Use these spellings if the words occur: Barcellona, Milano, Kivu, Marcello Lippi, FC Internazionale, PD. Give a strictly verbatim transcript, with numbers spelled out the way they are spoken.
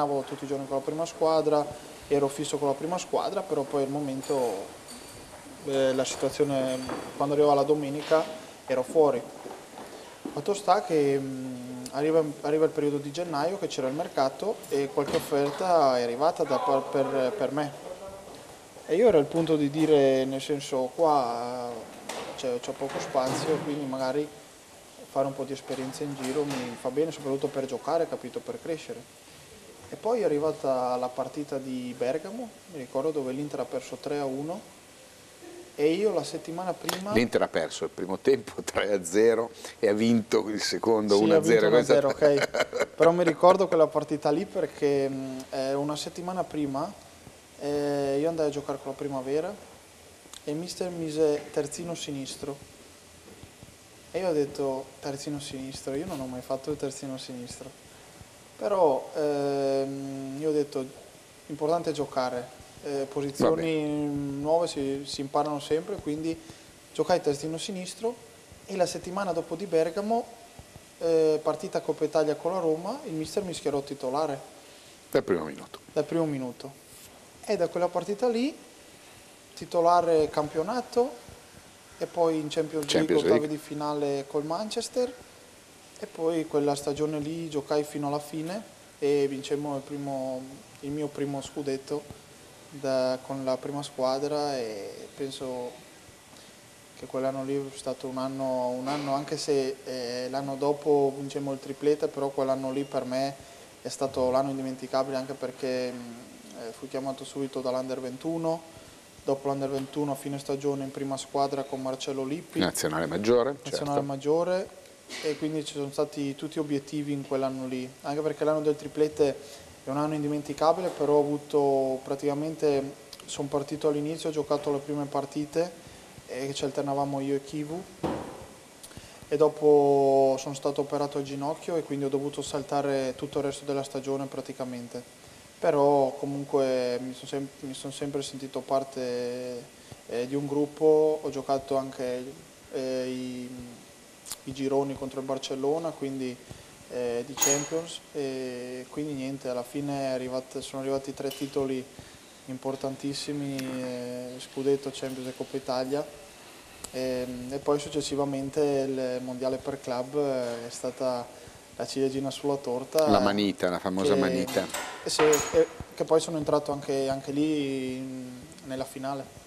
allenavo tutti i giorni con la prima squadra, ero fisso con la prima squadra, però poi al momento eh, la situazione, quando arrivava la domenica ero fuori. Fatto sta che mh, arriva, arriva il periodo di gennaio, che c'era il mercato e qualche offerta è arrivata da, per, per me. E io ero al punto di dire, nel senso, qua c'è poco spazio, quindi magari fare un po' di esperienza in giro mi fa bene, soprattutto per giocare, capito, per crescere. E poi è arrivata la partita di Bergamo, mi ricordo, dove l'Inter ha perso tre a uno e io la settimana prima... L'Inter ha perso il primo tempo tre a zero e ha vinto il secondo sì, uno a zero. Ok. Però mi ricordo quella partita lì perché eh, una settimana prima... Eh, io andai a giocare con la Primavera e il mister mise terzino sinistro e io ho detto terzino sinistro, io non ho mai fatto il terzino sinistro, però ehm, io ho detto importante è giocare, eh, posizioni nuove si, si imparano sempre, quindi giocai terzino sinistro e la settimana dopo di Bergamo, eh, partita Coppa Italia con la Roma, il mister mi schierò titolare dal primo minuto, dal primo minuto. E da quella partita lì, titolare campionato e poi in Champions, Champions League, ottavi di finale col Manchester e poi quella stagione lì giocai fino alla fine e vincemmo il, primo, il mio primo scudetto da, con la prima squadra e penso che quell'anno lì è stato un anno, un anno anche se eh, l'anno dopo vincemmo il triplete, però quell'anno lì per me è stato l'anno indimenticabile anche perché... Fui chiamato subito dall'Under ventuno, dopo l'Under ventuno a fine stagione in prima squadra con Marcello Lippi. Nazionale maggiore. Nazionale certo. maggiore e quindi ci sono stati tutti obiettivi in quell'anno lì, anche perché l'anno del triplete è un anno indimenticabile, però ho avuto praticamente, sono partito all'inizio, ho giocato le prime partite e ci alternavamo io e Kivu e dopo sono stato operato al ginocchio e quindi ho dovuto saltare tutto il resto della stagione praticamente. Però comunque mi sono sempre, mi sono sempre sentito parte eh, di un gruppo, ho giocato anche eh, i, i gironi contro il Barcellona, quindi eh, di Champions, e quindi niente, alla fine è arrivato, sono arrivati tre titoli importantissimi, eh, Scudetto, Champions e Coppa Italia, e, e poi successivamente il Mondiale per Club è stata... la ciliegina sulla torta. La manita, la famosa che, manita. Sì, che poi sono entrato anche, anche lì in, nella finale.